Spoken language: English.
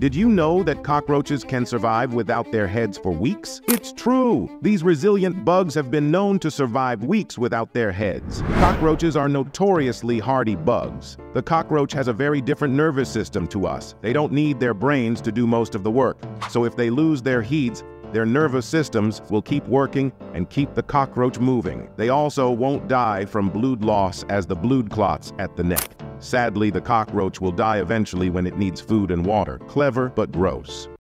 Did you know that cockroaches can survive without their heads for weeks? It's true! These resilient bugs have been known to survive weeks without their heads. Cockroaches are notoriously hardy bugs. The cockroach has a very different nervous system to us. They don't need their brains to do most of the work. So if they lose their heads, their nervous systems will keep working and keep the cockroach moving. They also won't die from blood loss as the blood clots at the neck. Sadly, the cockroach will die eventually when it needs food and water. Clever, but gross.